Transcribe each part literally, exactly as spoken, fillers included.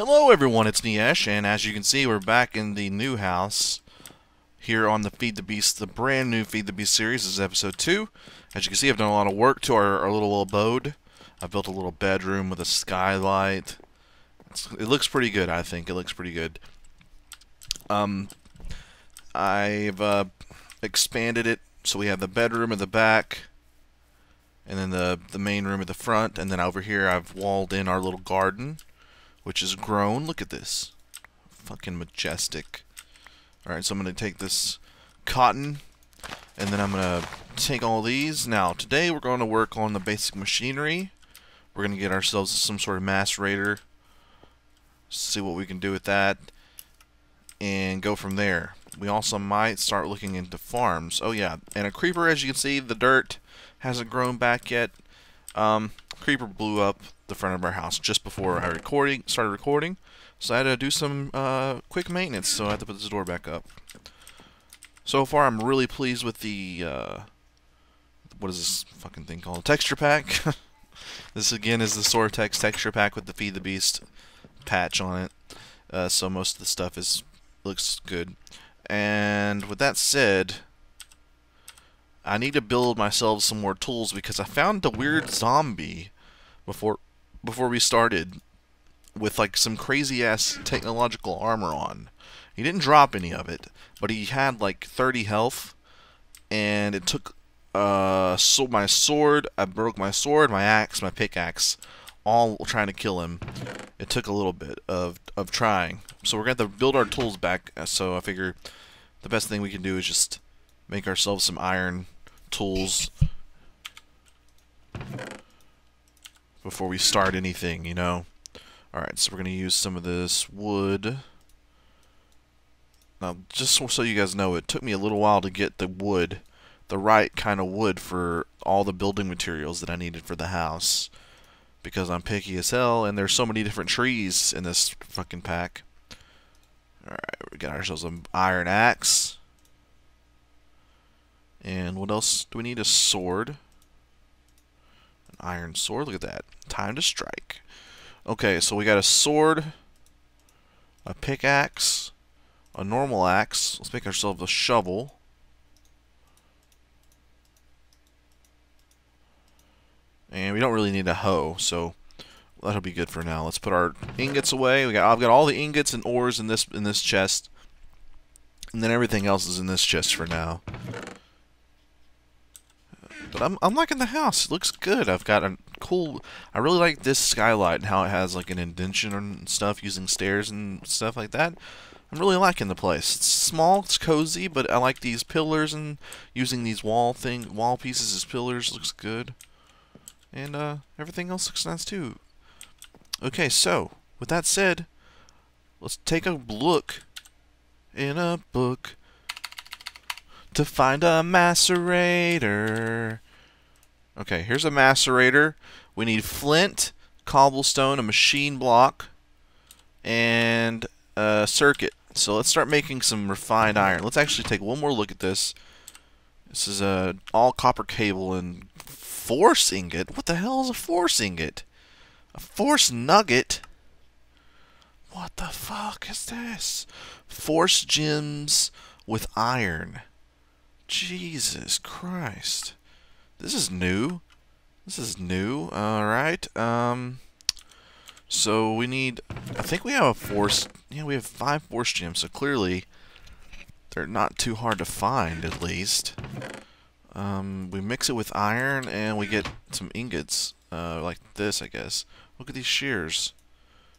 Hello everyone, it's Niesh, and as you can see, we're back in the new house here on the Feed the Beast, the brand new Feed the Beast series. This is episode two. As you can see, I've done a lot of work to our, our little abode. I've built a little bedroom with a skylight. It's, it looks pretty good, I think. It looks pretty good. Um, I've uh, expanded it, so we have the bedroom at the back, and then the, the main room at the front, and then over here I've walled in our little garden, which is grown. Look at this. Fucking majestic. Alright, so I'm going to take this cotton, and then I'm going to take all these. Now, today we're going to work on the basic machinery. We're going to get ourselves some sort of macerator, see what we can do with that, and go from there. We also might start looking into farms. Oh yeah, and a creeper, as you can see, the dirt hasn't grown back yet. Um, creeper blew up the front of our house just before I recording started recording, so I had to do some uh, quick maintenance, so I had to put this door back up. So far, I'm really pleased with the, uh, what is this fucking thing called? Texture Pack. This, again, is the Soartex Texture Pack with the Feed the Beast patch on it, uh, so most of the stuff is looks good. And with that said, I need to build myself some more tools because I found a weird zombie before before we started with like some crazy ass technological armor on. He didn't drop any of it, but he had like thirty health, and it took uh so my sword, I broke my sword, my axe, my pickaxe, all trying to kill him. It took a little bit of of trying. So we're going to have to build our tools back, so I figure the best thing we can do is just make ourselves some iron tools before we start anything, you know? Alright, so we're going to use some of this wood. Now, just so you guys know, it took me a little while to get the wood, the right kind of wood for all the building materials that I needed for the house, because I'm picky as hell, and there's so many different trees in this fucking pack. Alright, we got ourselves an iron axe. And what else do we need? A sword. An iron sword, look at that. Time to strike. Okay, so we got a sword, a pickaxe, a normal axe. Let's make ourselves a shovel. And we don't really need a hoe, so that'll be good for now. Let's put our ingots away. We got I've got all the ingots and ores in this in this chest. And then everything else is in this chest for now. But I'm I'm liking the house. It looks good. I've got a cool I really like this skylight and how it has like an indentation and stuff using stairs and stuff like that. I'm really liking the place. It's small, it's cozy, but I like these pillars and using these wall thing wall pieces as pillars. Looks good. And uh, everything else looks nice too. Okay, so with that said, let's take a look in a book to find a macerator. Okay, here's a macerator. We need flint, cobblestone, a machine block, and a circuit. So let's start making some refined iron. Let's actually take one more look at this. This is a all copper cable and force ingot? What the hell is a force ingot? A force nugget? What the fuck is this? Force gems with iron. Jesus Christ. This is new. This is new. Alright. Um, so we need... I think we have a force... Yeah, we have five force gems, so clearly they're not too hard to find, at least. Um, we mix it with iron, and we get some ingots, uh, like this, I guess. Look at these shears.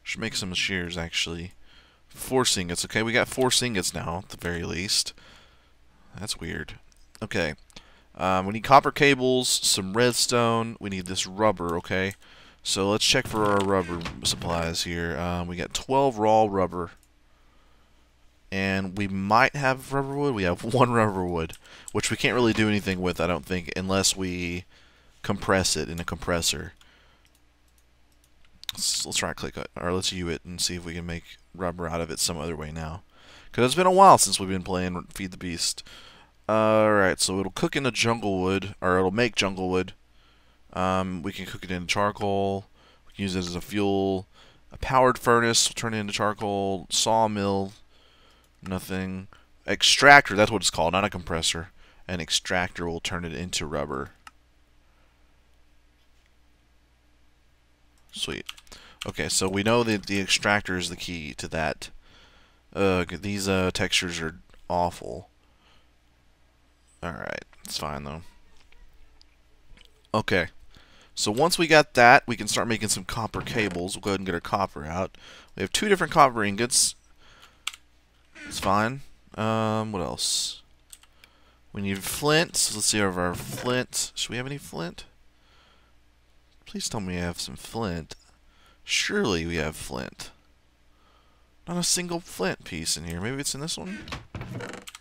Should make some shears, actually. Force ingots. Okay, we got force ingots now, at the very least. That's weird. Okay. Um, we need copper cables, some redstone. We need this rubber, okay? So let's check for our rubber supplies here. Um, we got twelve raw rubber. And we might have rubber wood. We have one rubber wood, which we can't really do anything with, I don't think, unless we compress it in a compressor. Let's, let's try to click it, or let's U it and see if we can make rubber out of it some other way now. Because it's been a while since we've been playing Feed the Beast. Alright, so it'll cook into jungle wood, or it'll make jungle wood. Um, we can cook it in charcoal, we can use it as a fuel, A powered furnace will turn it into charcoal. Sawmill, nothing. Extractor, that's what it's called, not a compressor. An extractor will turn it into rubber. Sweet. Okay, so we know that the extractor is the key to that. Ugh, these uh, textures are awful. Alright, it's fine though. Okay, so once we got that, we can start making some copper cables. We'll go ahead and get our copper out. We have two different copper ingots. It's fine. Um, what else? We need flint. So let's see over our flint. Should we have any flint? Please tell me we have some flint. Surely we have flint. Not a single flint piece in here. Maybe it's in this one?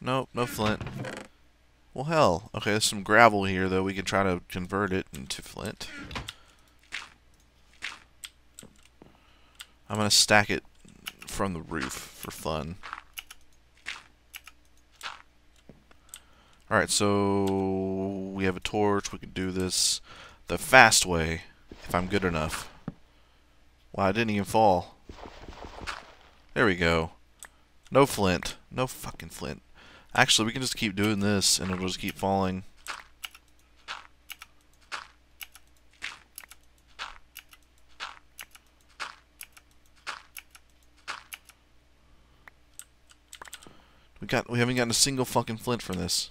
Nope, no flint. Well, hell. Okay, there's some gravel here, though. We can try to convert it into flint. I'm going to stack it from the roof for fun. Alright, so we have a torch. We can do this the fast way, if I'm good enough. Wow, I didn't even fall. There we go. No flint. No fucking flint. Actually, we can just keep doing this and it'll just keep falling. We got we haven't gotten a single fucking flint from this.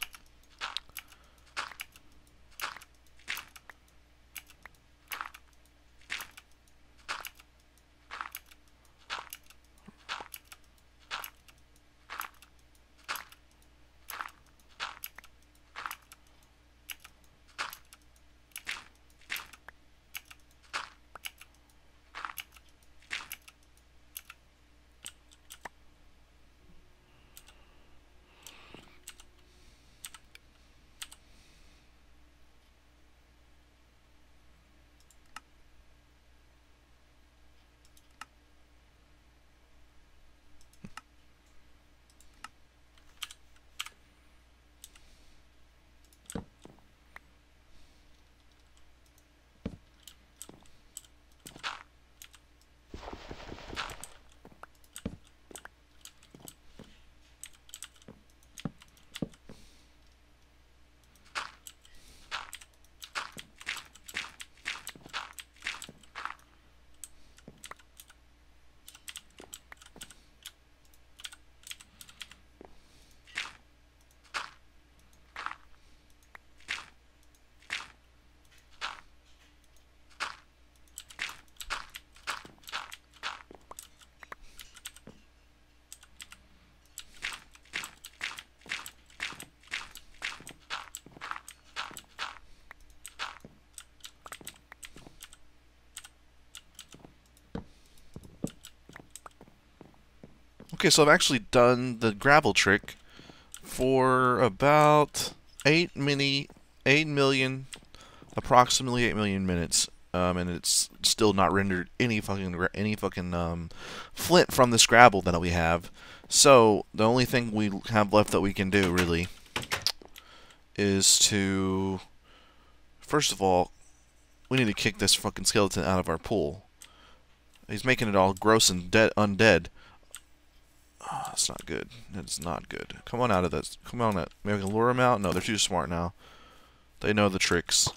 Okay, so I've actually done the gravel trick for about eight mini, eight million, approximately eight million minutes, um, and it's still not rendered any fucking any fucking um, flint from this gravel that we have. So the only thing we have left that we can do really is to, first of all, we need to kick this fucking skeleton out of our pool. He's making it all gross and dead undead. Oh, that's not good. That's not good. Come on out of this. Come on out. Maybe we can lure them out? No, they're too smart now. They know the tricks.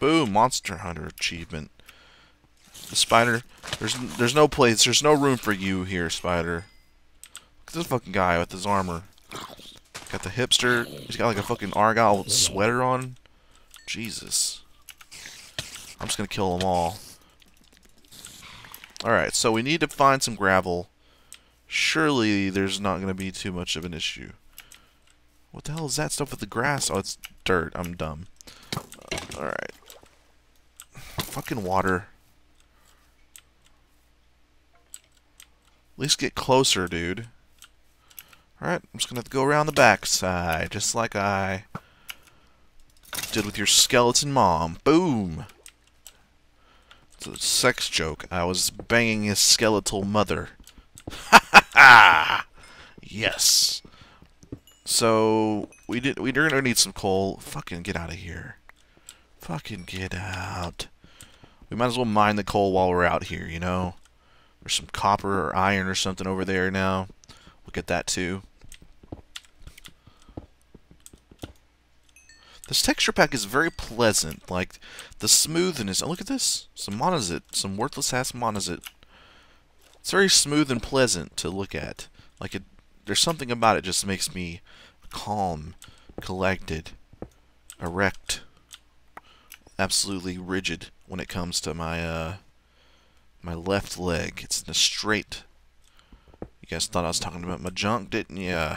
Boom! Monster Hunter achievement. The spider. There's there's no place. There's no room for you here, spider. Look at this fucking guy with his armor. Got the hipster. He's got like a fucking Argyle sweater on. Jesus. I'm just gonna kill them all. Alright, so we need to find some gravel. Surely there's not going to be too much of an issue. What the hell is that stuff with the grass? Oh, it's dirt. I'm dumb. Uh, Alright. Fucking water. At least get closer, dude. Alright, I'm just going to have to go around the backside, just like I did with your skeleton mom. Boom! A sex joke. I was banging his skeletal mother. Ha ha ha! Yes. So we did. We're gonna need some coal. Fucking get out of here. Fucking get out. We might as well mine the coal while we're out here, you know? There's some copper or iron or something over there now. We'll get that too. This texture pack is very pleasant. Like, the smoothness. Oh, look at this. Some monazit. Some worthless-ass monazit. It's very smooth and pleasant to look at. Like, it, there's something about it just makes me calm, collected, erect, absolutely rigid when it comes to my, uh, my left leg. It's in a straight... You guys thought I was talking about my junk, didn't ya?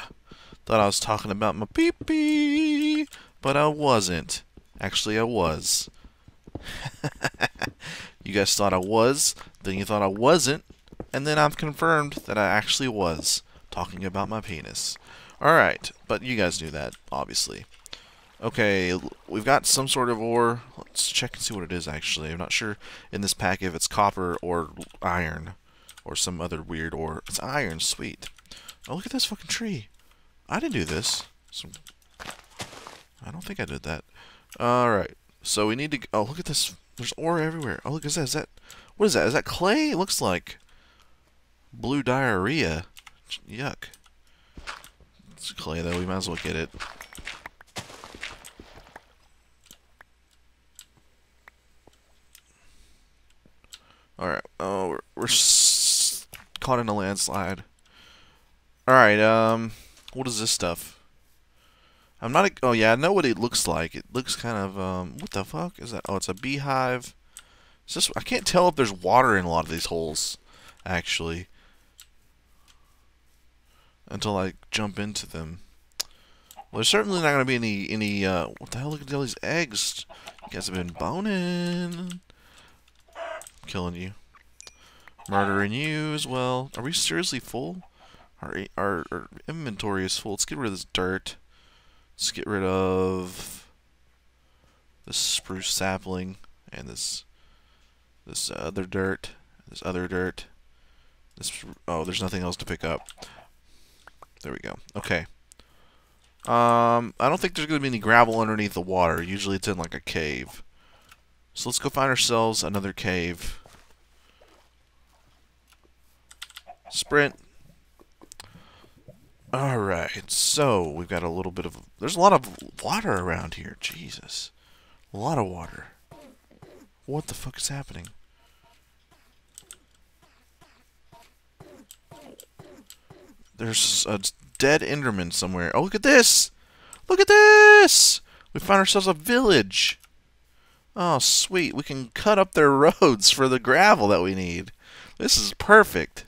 Thought I was talking about my pee-pee! But I wasn't. Actually, I was. You guys thought I was, then you thought I wasn't, and then I've confirmed that I actually was talking about my penis. Alright, but you guys knew that, obviously. Okay, we've got some sort of ore. Let's check and see what it is, actually. I'm not sure in this pack if it's copper or iron or some other weird ore. It's iron, sweet. Oh, look at this fucking tree. I didn't do this. Some... I don't think I did that. Alright, so we need to... Oh, look at this. There's ore everywhere. Oh, look, is that... Is that what is that? Is that clay? It looks like blue diarrhea. Yuck. It's clay, though. We might as well get it. Alright. Oh, we're, we're s caught in a landslide. Alright, um... what is this stuff? I'm not... A, oh, yeah, I know what it looks like. It looks kind of... Um, what the fuck is that? Oh, it's a beehive. Is this, I can't tell if there's water in a lot of these holes, actually. Until I jump into them. Well, there's certainly not going to be any... any uh, what the hell? Look at all these eggs. You guys have been boning. I'm killing you. Murdering you as well. Are we seriously full? Our, our, our inventory is full. Let's get rid of this dirt. Let's get rid of this spruce sapling and this this other dirt, this other dirt. This oh, there's nothing else to pick up. There we go. Okay. Um, I don't think there's gonna be any gravel underneath the water. Usually it's in like a cave. So let's go find ourselves another cave. Sprint. Alright, so we've got a little bit of... There's a lot of water around here. Jesus. A lot of water. What the fuck is happening? There's a dead Enderman somewhere. Oh, look at this! Look at this! We found ourselves a village. Oh, sweet. We can cut up their roads for the gravel that we need. This is perfect.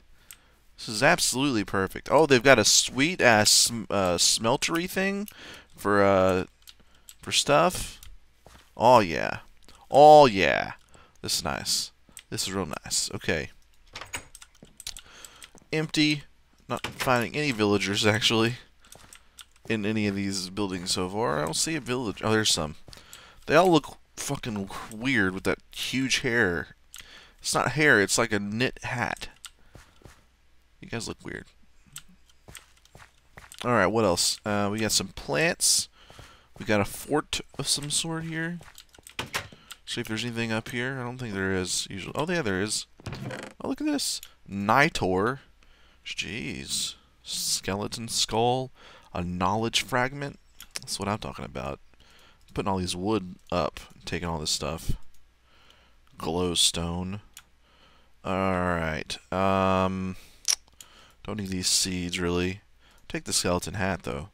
This is absolutely perfect. Oh, they've got a sweet-ass uh, smeltery thing for uh, for stuff. Oh, yeah. Oh, yeah. This is nice. This is real nice. Okay. Empty. Not finding any villagers, actually, in any of these buildings so far. I don't see a village. Oh, there's some. They all look fucking weird with that huge hair. It's not hair. It's like a knit hat. You guys look weird. Alright, what else? Uh, we got some plants. We got a fort of some sort here. See if there's anything up here. I don't think there is. Usually. Oh, yeah, there is. Oh, look at this. Nitor. Jeez. Skeleton skull. A knowledge fragment. That's what I'm talking about. I'm putting all these wood up. Taking all this stuff. Glowstone. Alright. Um... Don't need these seeds, really. Take the skeleton hat, though.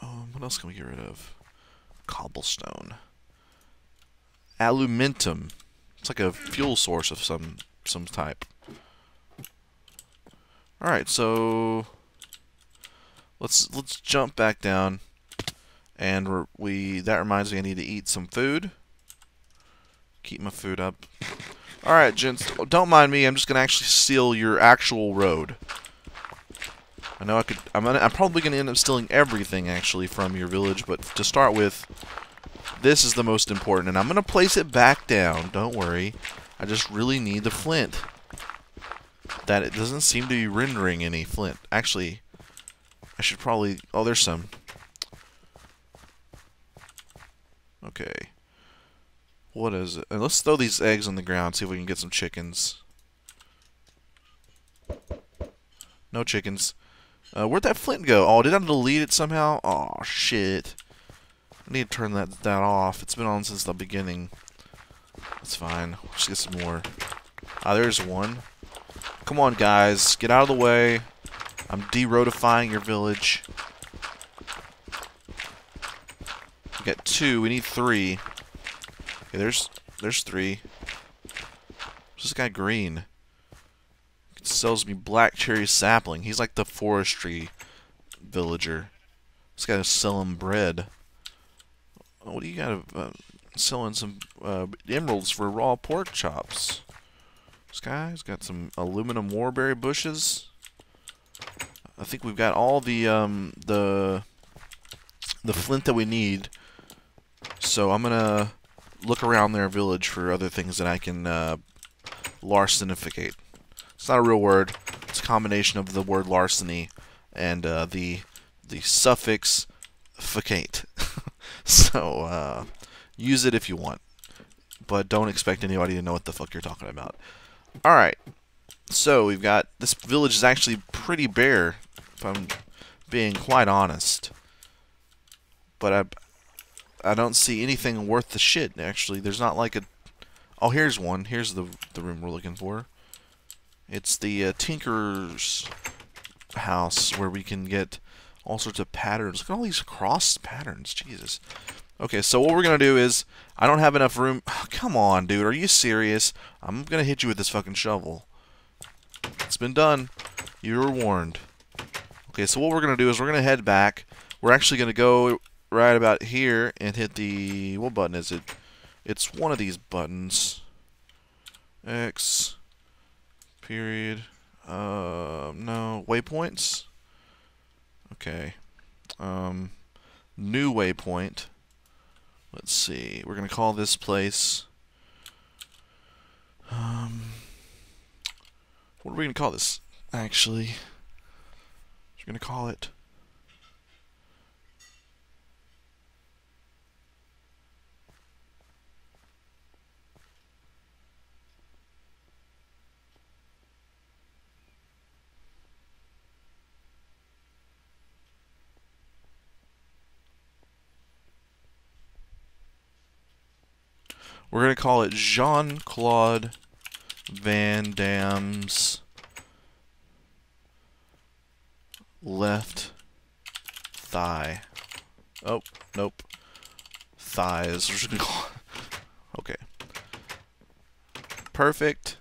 Um, what else can we get rid of? Cobblestone. Aluminum. It's like a fuel source of some some type. Alright, so... Let's let's jump back down. And we're, we that reminds me I need to eat some food. Keep my food up. Alright, gents, don't mind me, I'm just going to actually steal your actual road. I know I could... I'm, gonna, I'm probably going to end up stealing everything, actually, from your village, but to start with, this is the most important, and I'm going to place it back down, don't worry. I just really need the flint. That it doesn't seem to be rendering any flint. Actually, I should probably... Oh, there's some. Okay. What is it? And let's throw these eggs on the ground, see if we can get some chickens. No chickens. Uh, where'd that flint go? Oh, did I delete it somehow? Oh, shit. I need to turn that, that off. It's been on since the beginning. That's fine. Let's get some more. Ah, there's one. Come on, guys. Get out of the way. I'm de-rotifying your village. We got two. We need three. Okay, there's there's three. What's this guy green? It sells me black cherry sapling. He's like the forestry villager. This guy's selling bread. Oh, what do you got? Uh, selling some uh, emeralds for raw pork chops. This guy's got some aluminum warberry bushes. I think we've got all the um, the the flint that we need. So I'm gonna look around their village for other things that I can uh, larcenificate. It's not a real word. It's a combination of the word larceny and uh, the the suffix ficate. So uh, use it if you want, but don't expect anybody to know what the fuck you're talking about. All right. So we've got this village is actually pretty bare, if I'm being quite honest. But I. I don't see anything worth the shit, actually. There's not like a... Oh, here's one. Here's the the room we're looking for. It's the uh, Tinker's house where we can get all sorts of patterns. Look at all these cross patterns. Jesus. Okay, so what we're going to do is... I don't have enough room... Oh, come on, dude. Are you serious? I'm going to hit you with this fucking shovel. It's been done. You were warned. Okay, so what we're going to do is we're going to head back. We're actually going to go... right about here and hit the... what button is it? It's one of these buttons. X period. Um, no. Waypoints? Okay. Um, new waypoint. Let's see. We're going to call this place... Um, what are we going to call this? Actually, we're going to call it... We're going to call it Jean-Claude Van Damme's left thigh. Oh, nope. Thighs. We're just going to call it. Okay. Perfect.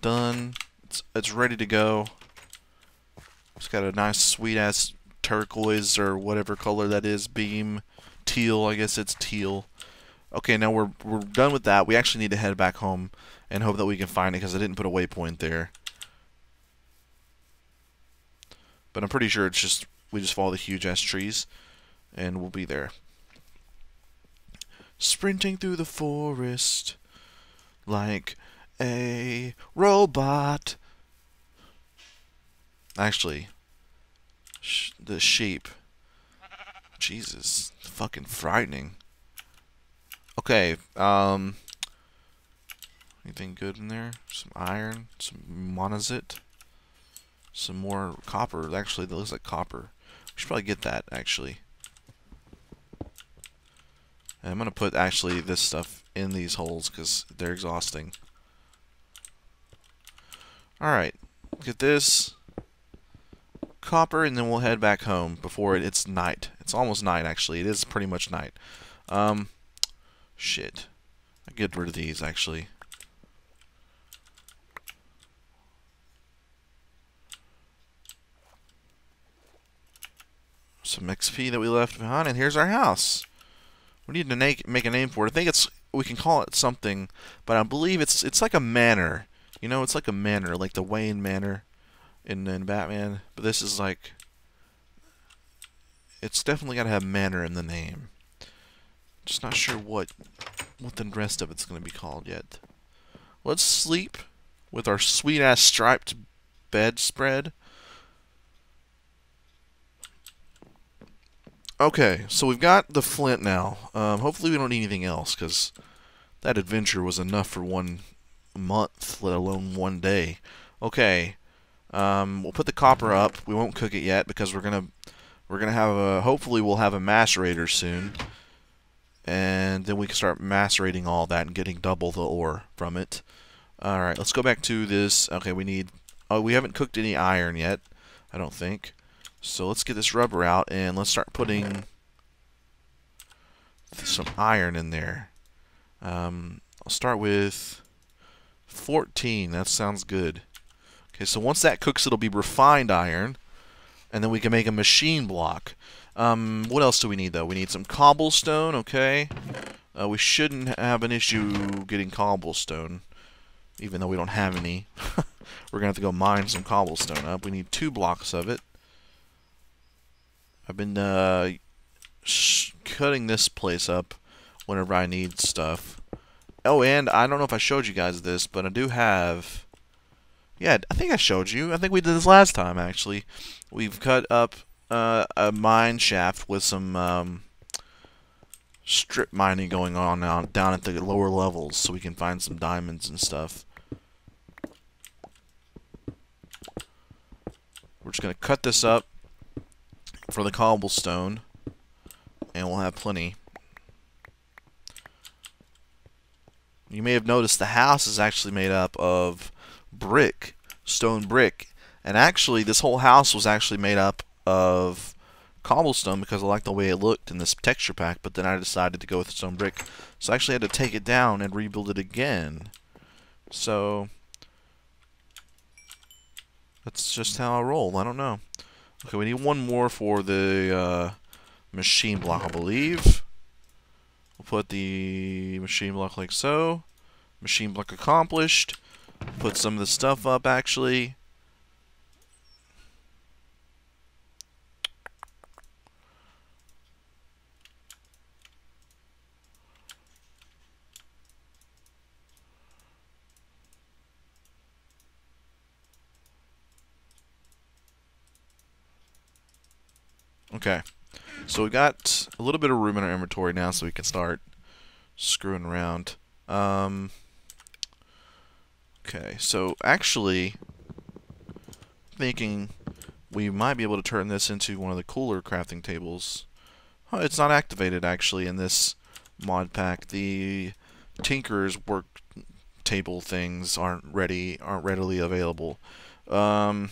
Done. It's, it's ready to go. It's got a nice sweet-ass turquoise or whatever color that is. Beam. Teal. I guess it's teal. Okay, now we're, we're done with that. We actually need to head back home and hope that we can find it because I didn't put a waypoint there. But I'm pretty sure it's just, we just follow the huge-ass trees and we'll be there. Sprinting through the forest like a robot. Actually, sh the sheep. Jesus, fucking frightening. Okay, um, anything good in there? Some iron, some monazite, some more copper. Actually, that looks like copper. We should probably get that, actually. And I'm going to put, actually, this stuff in these holes because they're exhausting. Alright, get this copper, and then we'll head back home before it, it's night. It's almost night, actually. It is pretty much night. Um... Shit. I get rid of these, actually. Some X P that we left behind, and here's our house. We need to make a name for it. I think it's, we can call it something, but I believe it's it's like a manor. You know, it's like a manor, like the Wayne Manor in, in Batman. But this is like, it's definitely got to have manor in the name. Just not sure what what the rest of it's going to be called yet. Let's sleep with our sweet-ass striped bedspread. Okay, so we've got the flint now. Um, hopefully we don't need anything else, because that adventure was enough for one month, let alone one day. Okay, um, we'll put the copper up. We won't cook it yet, because we're gonna we're gonna have a. Hopefully we'll have a macerator soon, and then we can start macerating all that and getting double the ore from it. All right, let's go back to this. Okay, we need. Oh, we haven't cooked any iron yet, I don't think. So let's get this rubber out and let's start putting some iron in there. Um, I'll start with fourteen. That sounds good. Okay, so once that cooks, it'll be refined iron, and then we can make a machine block. Um, what else do we need, though? We need some cobblestone, okay. Uh, we shouldn't have an issue getting cobblestone, even though we don't have any. We're going to have to go mine some cobblestone up. We need two blocks of it. I've been uh, sh cutting this place up whenever I need stuff. Oh, and I don't know if I showed you guys this, but I do have... Yeah, I think I showed you. I think we did this last time, actually. We've cut up uh, a mine shaft with some um, strip mining going on now down at the lower levels, so we can find some diamonds and stuff. We're just going to cut this up for the cobblestone, and we'll have plenty. You may have noticed the house is actually made up of brick, stone brick, and actually this whole house was actually made up of cobblestone because I liked the way it looked in this texture pack, but then I decided to go with stone brick, so I actually had to take it down and rebuild it again. So that's just how I roll. I don't know. Okay, we need one more for the uh, machine block, I believe. We'll put the machine block like so. Machine block accomplished. Put some of the stuff up, actually. Okay, so we got a little bit of room in our inventory now, so we can start screwing around. Um, okay, so actually, thinking we might be able to turn this into one of the cooler crafting tables. Oh, it's not activated actually in this mod pack. The Tinker's work table things aren't ready, aren't readily available. Um,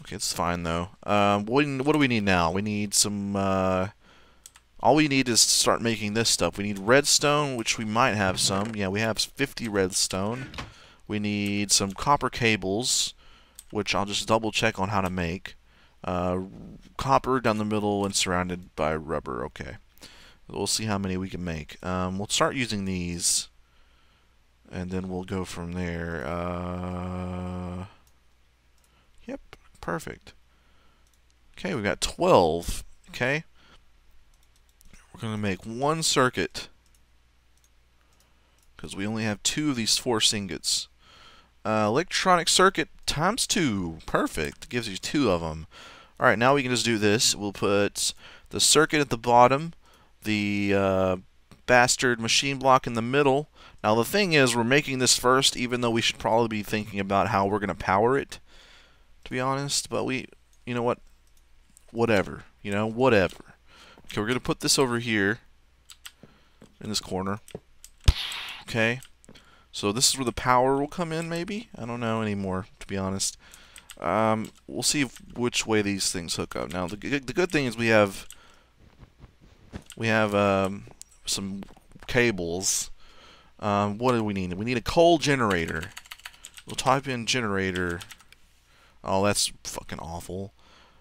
Okay, it's fine though. Um, what, what do we need now? We need some. Uh, all we need is to start making this stuff. We need redstone, which we might have some. Yeah, we have fifty redstone. We need some copper cables, which I'll just double check on how to make. Uh, copper down the middle and surrounded by rubber. Okay, we'll see how many we can make. Um, we'll start using these, and then we'll go from there. Uh, yep. Perfect. Okay, we've got twelve. Okay. We're going to make one circuit, because we only have two of these four ingots. Uh, electronic circuit times two. Perfect. Gives you two of them. Alright, now we can just do this. We'll put the circuit at the bottom, the uh, bastard machine block in the middle. Now the thing is, we're making this first, even though we should probably be thinking about how we're going to power it, to be honest, but we, you know what, whatever, you know, whatever. Okay, we're going to put this over here, in this corner. Okay, so this is where the power will come in, maybe? I don't know anymore, to be honest. Um, we'll see if, which way these things hook up. Now, the, the good thing is we have, we have, um, some cables. Um, what do we need? We need a coal generator. We'll type in generator. Oh, that's fucking awful.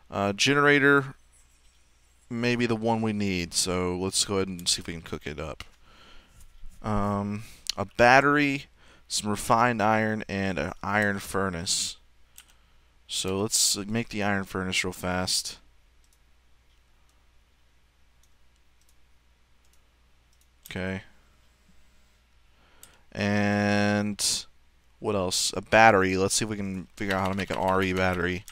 Uh, generator may be the one we need, so let's go ahead and see if we can cook it up. Um, a battery, some refined iron, and an iron furnace. So let's make the iron furnace real fast. Okay. And... what else? A battery. Let's see if we can figure out how to make an R E battery.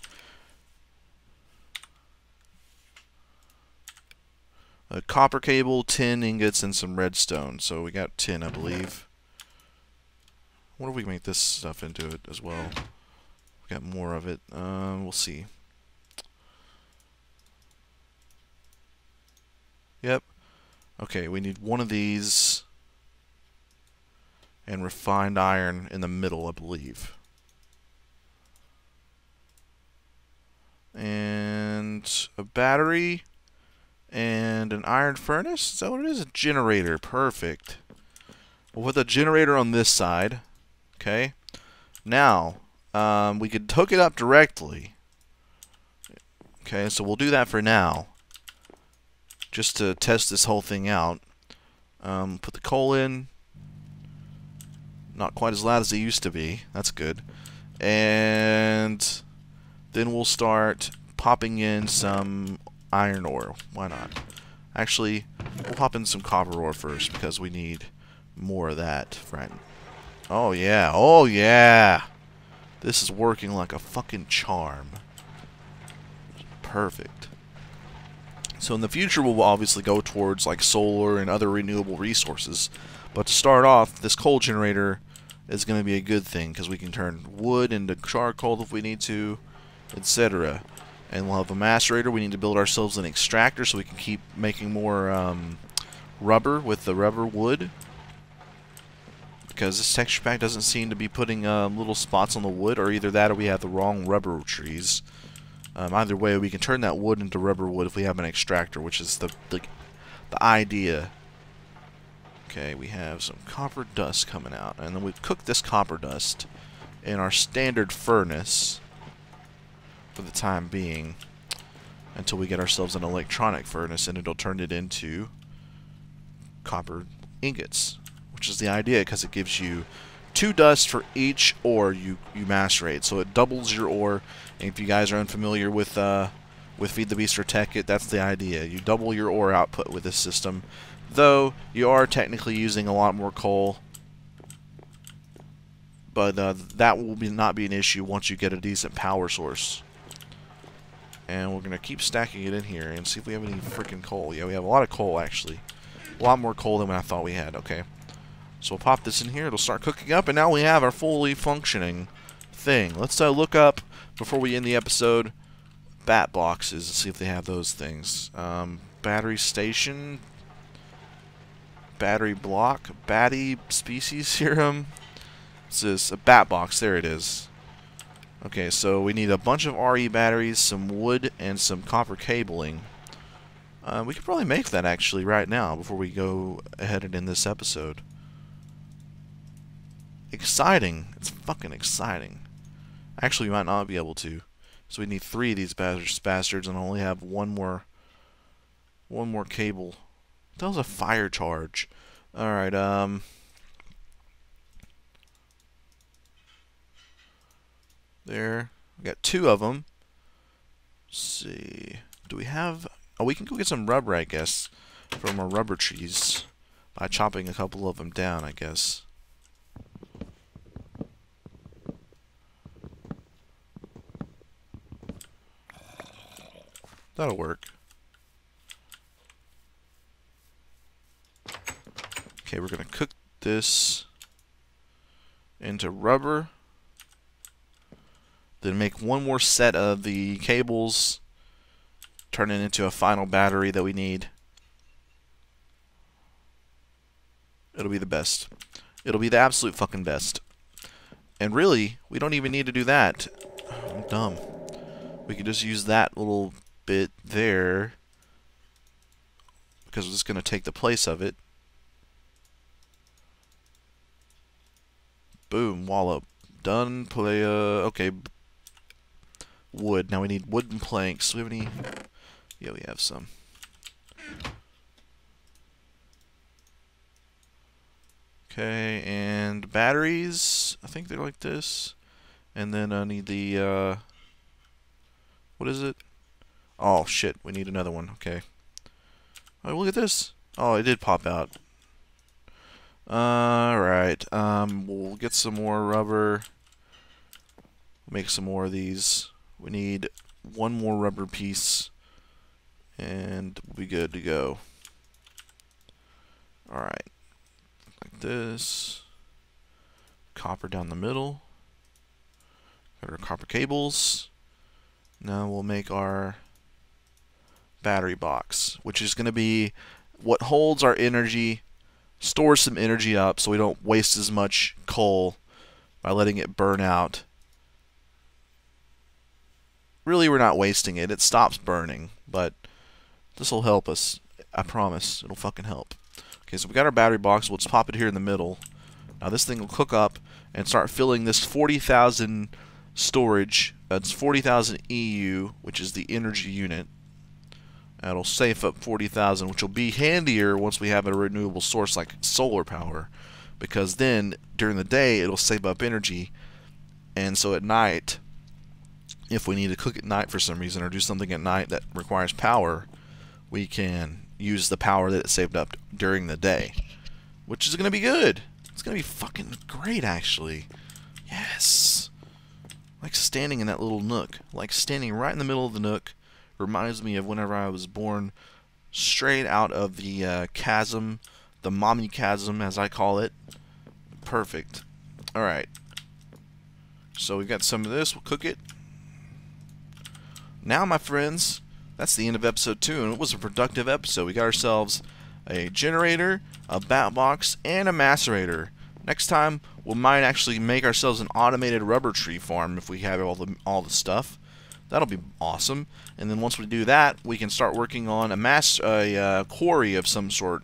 a copper cable, tin ingots, and some redstone. So we got tin, I believe. I wonder if we can make this stuff into it as well. We got more of it. Uh, we'll see. Yep. Okay, we need one of these and refined iron in the middle, I believe. And a battery and an iron furnace? Is that what it is? A generator. Perfect. We'll put the generator on this side. Okay. Now, um, we could hook it up directly. Okay, so we'll do that for now, just to test this whole thing out. Um, put the coal in. Not quite as loud as it used to be. That's good. And then we'll start popping in some iron ore. Why not? Actually, we'll pop in some copper ore first, because we need more of that, friend. Oh yeah, oh yeah! This is working like a fucking charm. Perfect. So in the future, we'll obviously go towards like solar and other renewable resources. But to start off, this coal generator is going to be a good thing, because we can turn wood into charcoal if we need to, et cetera. And we'll have a macerator. We need to build ourselves an extractor so we can keep making more um, rubber with the rubber wood, because this texture pack doesn't seem to be putting um, little spots on the wood, or either that or we have the wrong rubber trees. Um, either way, we can turn that wood into rubber wood if we have an extractor, which is the, the, the idea. Okay, we have some copper dust coming out, and then we cook this copper dust in our standard furnace for the time being, until we get ourselves an electronic furnace, and it'll turn it into copper ingots, which is the idea, because it gives you two dust for each ore you, you macerate, so it doubles your ore. And if you guys are unfamiliar with uh, with Feed the Beast or Tech It, that's the idea. You double your ore output with this system, though you are technically using a lot more coal, but uh, that will be not be an issue once you get a decent power source. And we're going to keep stacking it in here and see if we have any freaking coal. Yeah, we have a lot of coal, actually. A lot more coal than I thought we had. Okay. So we'll pop this in here. It'll start cooking up, and now we have our fully functioning thing. Let's uh, look up, before we end the episode, bat boxes and see if they have those things. Um, battery station. Battery block. Batty species serum. What's this? A bat box. There it is. Okay, so we need a bunch of R E batteries, some wood, and some copper cabling. Uh, we could probably make that, actually, right now, before we go ahead and end this episode. Exciting. It's fucking exciting. Actually, we might not be able to. So we need three of these bastards, and only have one more one more cable. That was a fire charge. Alright, um... there. We got two of them. Let's see. Do we have... oh, we can go get some rubber, I guess, from our rubber trees by chopping a couple of them down, I guess. That'll work. Okay, we're going to cook this into rubber. Then make one more set of the cables, turn it into a final battery that we need. It'll be the best. It'll be the absolute fucking best. And really, we don't even need to do that. I'm dumb. We can just use that little bit there, because we're just going to take the place of it. Boom, wallop. Done, play, uh, okay. Wood. Now we need wooden planks. Do we have any? Yeah, we have some. Okay, and batteries. I think they're like this. And then I need the, uh, what is it? Oh, shit. We need another one. Okay. Oh, look at this. Oh, it did pop out. Alright. Um, we'll get some more rubber. Make some more of these. We need one more rubber piece, and we'll be good to go. All right, like this. Copper down the middle. Got our copper cables. Now we'll make our battery box, which is going to be what holds our energy, stores some energy up so we don't waste as much coal by letting it burn out. Really, we're not wasting it. It stops burning, but this will help us. I promise. It'll fucking help. Okay, so we got our battery box. We'll just pop it here in the middle. Now this thing will cook up and start filling this forty thousand storage. That's forty thousand E U, which is the energy unit. That'll save up forty thousand, which will be handier once we have a renewable source like solar power, because then during the day it'll save up energy, and so at night, if we need to cook at night for some reason or do something at night that requires power, we can use the power that it saved up during the day, which is going to be good. It's going to be fucking great, actually. Yes. Like standing in that little nook. Like standing right in the middle of the nook reminds me of whenever I was born straight out of the uh, chasm, the mommy chasm, as I call it. Perfect. All right. So we've got some of this. We'll cook it. Now, my friends, that's the end of episode two, and it was a productive episode. We got ourselves a generator, a BatBox, and a macerator. Next time, we might actually make ourselves an automated rubber tree farm if we have all the all the stuff. That'll be awesome. And then once we do that, we can start working on a mass a uh, quarry of some sort.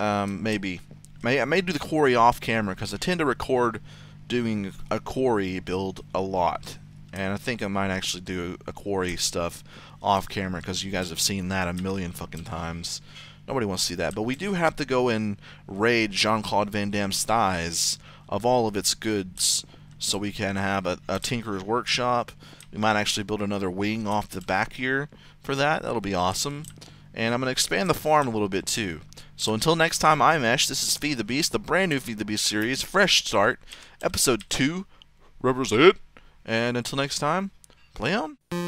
Um, maybe, may I may do the quarry off camera because I tend to record doing a quarry build a lot. And I think I might actually do a quarry stuff off camera because you guys have seen that a million fucking times. Nobody wants to see that. But we do have to go and raid Jean-Claude Van Damme's thighs of all of its goods so we can have a, a Tinker's Workshop. We might actually build another wing off the back here for that. That'll be awesome. And I'm going to expand the farm a little bit too. So until next time, I'm Ash. This is Feed the Beast, the brand new Feed the Beast series, fresh start, episode two. Represent. And until next time, play on.